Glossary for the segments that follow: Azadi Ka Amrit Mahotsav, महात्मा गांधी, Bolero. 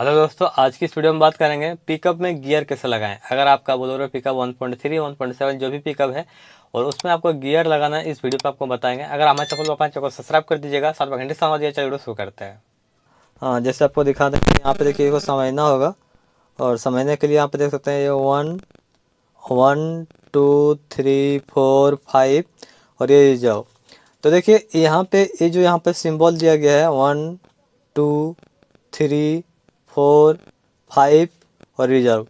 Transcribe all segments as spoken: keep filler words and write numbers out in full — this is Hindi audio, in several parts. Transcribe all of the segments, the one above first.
हेलो दोस्तों, आज की इस वीडियो में बात करेंगे पिकअप में गियर कैसे लगाएं। अगर आपका Bolero pickup one point three, one point seven जो भी पिकअप है और उसमें आपको गियर लगाना है, इस वीडियो पर आपको बताएंगे। अगर हमारे चैनल पर चैनल को सब्सक्राइब कर दीजिएगा, साथ में घंटे सामान दिया, चलिए वीडियो शुरू करते हैं। हाँ, जैसे आपको दिखा दें, यहाँ पर देखिए इसको समझना होगा और समझने के लिए यहाँ पर देख सकते हैं ये one one two three four five और ये जाओ। तो देखिए यहाँ पे ये जो यहाँ पर सिम्बॉल दिया गया है one two three four five और रिजर्व,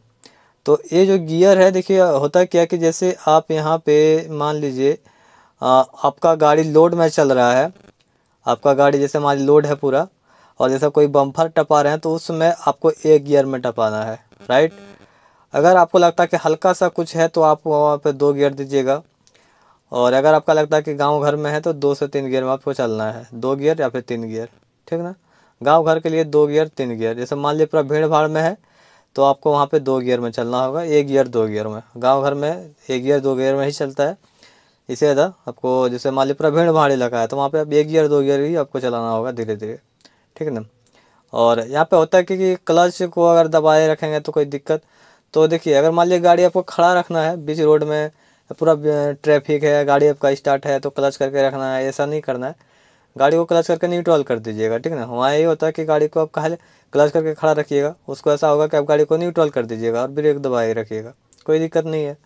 तो ये जो गियर है देखिए होता क्या कि जैसे आप यहाँ पे मान लीजिए आपका गाड़ी लोड में चल रहा है, आपका गाड़ी जैसे मान लीजिए लोड है पूरा और जैसा कोई बम्पर टपा रहे हैं तो उसमें आपको एक गियर में टपाना है, राइट। अगर आपको लगता है कि हल्का सा कुछ है तो आप वहाँ पे दो गियर दीजिएगा, और अगर आपका लगता है कि गाँव घर में है तो दो से तीन गियर में आपको चलना है, दो गियर या फिर तीन गियर, ठीक ना। गांव घर के लिए दो गियर तीन गियर। जैसे मान लीजिए पूरा भीड़ भाड़ में है तो आपको वहां पे दो गियर में चलना होगा, एक गियर दो गियर में। गांव घर में एक गियर दो गियर में ही चलता है, इससे ज़्यादा आपको जैसे मान लीजिए पूरा भीड़ भाड़ इलाका है तो वहां पे आप एक गियर दो गियर ही आपको चलाना होगा धीरे धीरे, ठीक है ना। और यहाँ पर होता है कि, कि क्लच को अगर दबाए रखेंगे तो कोई दिक्कत, तो देखिए अगर मान लीजिए गाड़ी आपको खड़ा रखना है बीच रोड में, पूरा ट्रैफिक है, गाड़ी आपका स्टार्ट है तो क्लच करके रखना है, ऐसा नहीं करना है। गाड़ी को क्लच करके न्यूट्रल कर दीजिएगा, ठीक ना। वहाँ ये होता है कि गाड़ी को आप कहा क्लच करके खड़ा रखिएगा, उसको ऐसा होगा कि आप गाड़ी को न्यूट्रल कर दीजिएगा और ब्रेक दबाए रखिएगा, कोई दिक्कत नहीं है।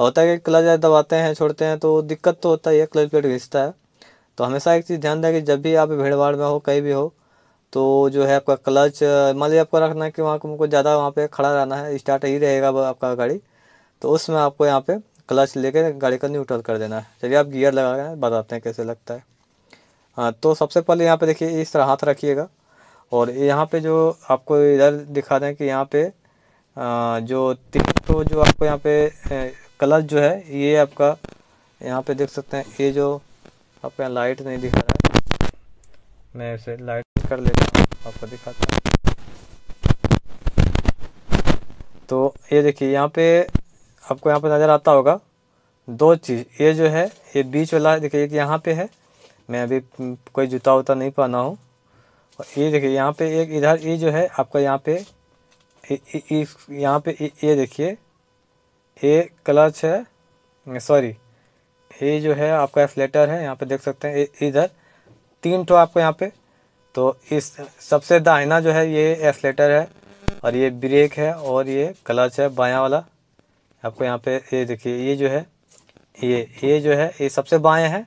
होता है कि क्लच दबाते हैं छोड़ते हैं तो दिक्कत तो होता ही है, क्लच प्लेट घिसता है। तो हमेशा एक चीज़ ध्यान दें कि जब भी आप भीड़ भाड़ में हो, कहीं भी हो, तो जो है आपका क्लच मान लीजिए आपको रखना है कि वहाँ को ज़्यादा वहाँ पर खड़ा रहना है, स्टार्ट ही रहेगा आपका गाड़ी, तो उसमें आपको यहाँ पर क्लच लेके गाड़ी को न्यूट्रल कर देना है। चलिए आप गियर लगा बताते हैं कैसे लगता है। हाँ, तो सबसे पहले यहाँ पे देखिए इस तरह हाथ रखिएगा और यहाँ पे जो आपको इधर दिखा दें कि यहाँ पे आ, जो तीन तो जो आपको यहाँ पे क्लच जो है ये आपका यहाँ पे देख सकते हैं, ये जो आपको यहाँ लाइट नहीं दिखा रहा है, मैं इसे लाइट कर लेता हूँ, आपको दिखाता हूँ। तो ये देखिए यहाँ पे आपको यहाँ पे नज़र आता होगा दो चीज़, ये जो है ये बीच वाला देखिए यहाँ पे है, मैं अभी कोई जूता उता नहीं पहना हूँ। और ये देखिए यहाँ पे एक इधर ये जो है आपका यहाँ पे इस यहाँ पे ये देखिए ये क्लच है, सॉरी ये जो है आपका फ्लेटर है, यहाँ पे देख सकते हैं इधर तीन ठो आपको यहाँ पे, तो इस सबसे दाहिना जो है ये एक्सेलेरेटर है और ये ब्रेक है और ये क्लच है बायाँ वाला। आपको यहाँ पे ये देखिए ये जो है ये ये जो है ये सबसे बायाँ है,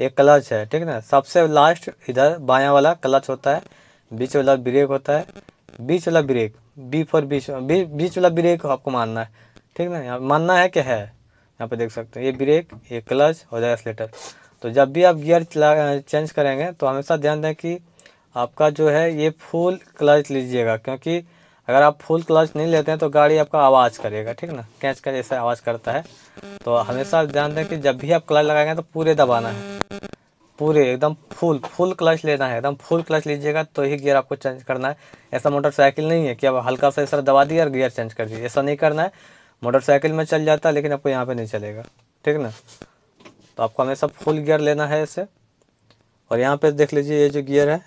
एक क्लच है, ठीक है ना। सबसे लास्ट इधर बायाँ वाला क्लच होता है, बीच वाला ब्रेक होता है, बीच वाला ब्रेक बी फॉर बीच बी, बीच वाला ब्रेक आपको मानना है, ठीक ना। यहाँ मानना है कि है, यहाँ पे देख सकते हैं ये ब्रेक, ये क्लच और एक्सेलेरेटर। तो जब भी आप गियर चेंज करेंगे तो हमेशा ध्यान दें कि आपका जो है ये फुल क्लच लीजिएगा, क्योंकि अगर आप फुल क्लच नहीं लेते हैं तो गाड़ी आपका आवाज़ करेगा, ठीक ना, कैच कर ऐसा आवाज़ करता है। तो हमेशा ध्यान दें कि जब भी आप क्लच लगाएंगे तो पूरे दबाना है, पूरे एकदम फुल फुल क्लच लेना है, एकदम फुल क्लच लीजिएगा तो ही गियर आपको चेंज करना है। ऐसा मोटरसाइकिल नहीं है कि आप हल्का सा ऐसा दबा दिए और गियर चेंज कर दिए, ऐसा नहीं करना है। मोटरसाइकिल में चल जाता है लेकिन आपको यहाँ पे नहीं चलेगा, ठीक ना। तो आपको हमेशा फुल गियर लेना है ऐसे। और यहाँ पे देख लीजिए ये जो गियर है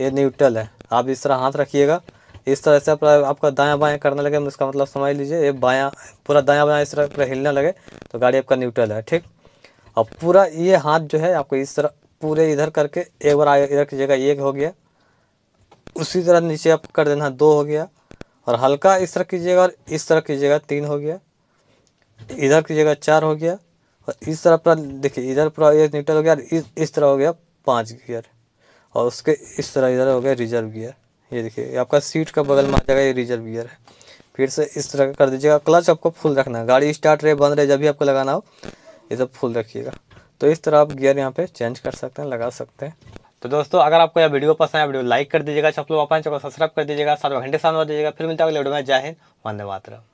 ये न्यूट्रल है, आप इस तरह हाथ रखिएगा, इस तरह से आपका दायाँ बायाँ करने लगे, इसका मतलब समझ लीजिए ये बायाँ पूरा दायाँ बायाँ इस तरह पूरा हिलने लगे तो गाड़ी आपका न्यूट्रल है, ठीक। अब पूरा ये हाथ जो है आपको इस तरह पूरे इधर करके एक बार आगे इधर की जगह एक हो गया, उसी तरह नीचे आप कर देना दो हो गया, और हल्का इस तरह कीजिएगा और इस तरह कीजिएगा तीन हो गया, इधर की जगह चार हो गया, और इस तरह पूरा देखिए इधर पूरा ये न्यूट्रल हो गया और इस, इस तरह हो गया पाँच गियर, और उसके इस तरह इधर हो गया रिजर्व गियर। ये देखिए आपका सीट का बगल में आ जाएगा ये रिजर्व गियर है। फिर से इस तरह कर दीजिएगा, क्लच आपको फुल रखना है, गाड़ी स्टार्ट रहे बंद रहे जब भी आपको लगाना हो ये सब फुल रखिएगा। तो इस तरह आप गियर यहाँ पे चेंज कर सकते हैं, लगा सकते हैं। तो दोस्तों अगर आपको यह वीडियो पसंद आया वीडियो लाइक कर दीजिएगा, सब लोग अपने चैनल को सब्सक्राइब कर दीजिएगा, साथ में घंटे साथ दीजिएगा। फिर मिलता है अगले वीडियो में। जय हिंद, वंदे मातरम।